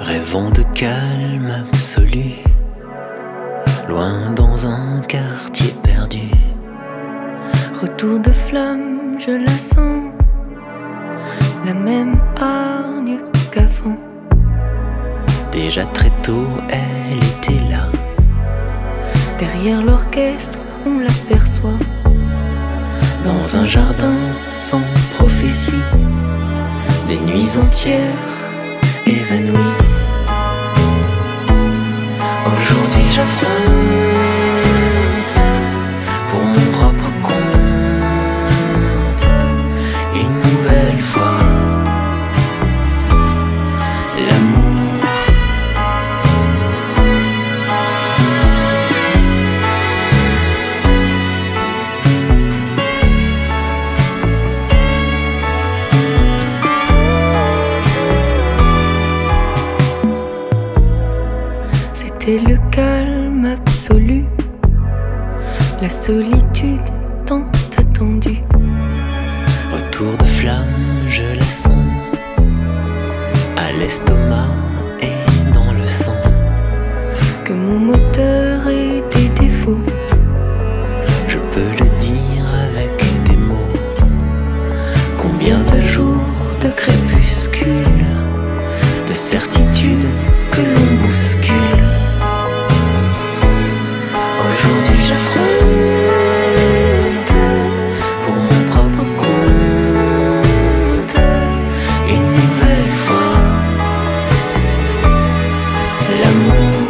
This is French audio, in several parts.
Rêvons de calme absolu, loin dans un quartier perdu. Retour de flamme, je la sens, la même hargne qu'avant. Déjà très tôt, elle était là. Derrière l'orchestre, on l'aperçoit. Dans un jardin sans prophétie, des nuits entières évanouies. Aujourd'hui j'affronte, pour mon propre compte, une nouvelle fois l'amour. C'était le calme absolu, la solitude tant attendue. Retour de flamme, je la sens, à l'estomac et dans le sang. Que mon moteur ait des défauts, je peux le dire avec des mots. Combien de jours de crépuscule, de certitude que l'on bouscule. Aujourd'hui j'affronte, pour mon propre compte, une nouvelle fois l'amour.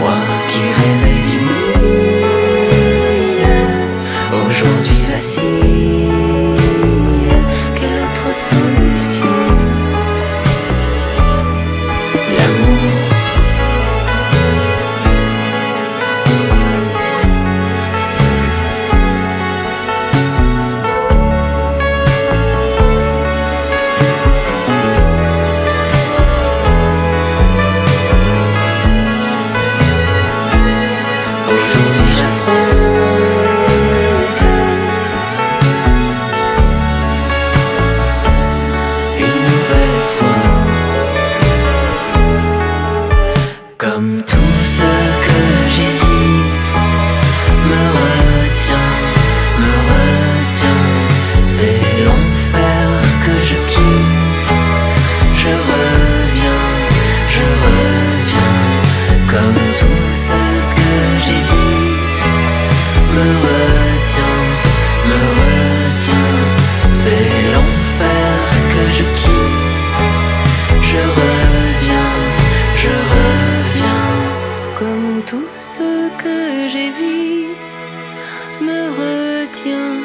Moi qui rêvais du mille, aujourd'hui vacille. Quelle autre solution? Comme tout ce que j'évite me retient, c'est l'enfer que je quitte. Je reviens, comme tout ce que j'évite me retient, c'est l'enfer que je quitte. Je reviens. Comme tout ce que j'évite me retient,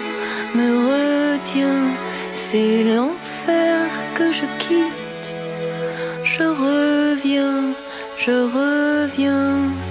c'est l'enfer que je quitte. Je reviens, je reviens.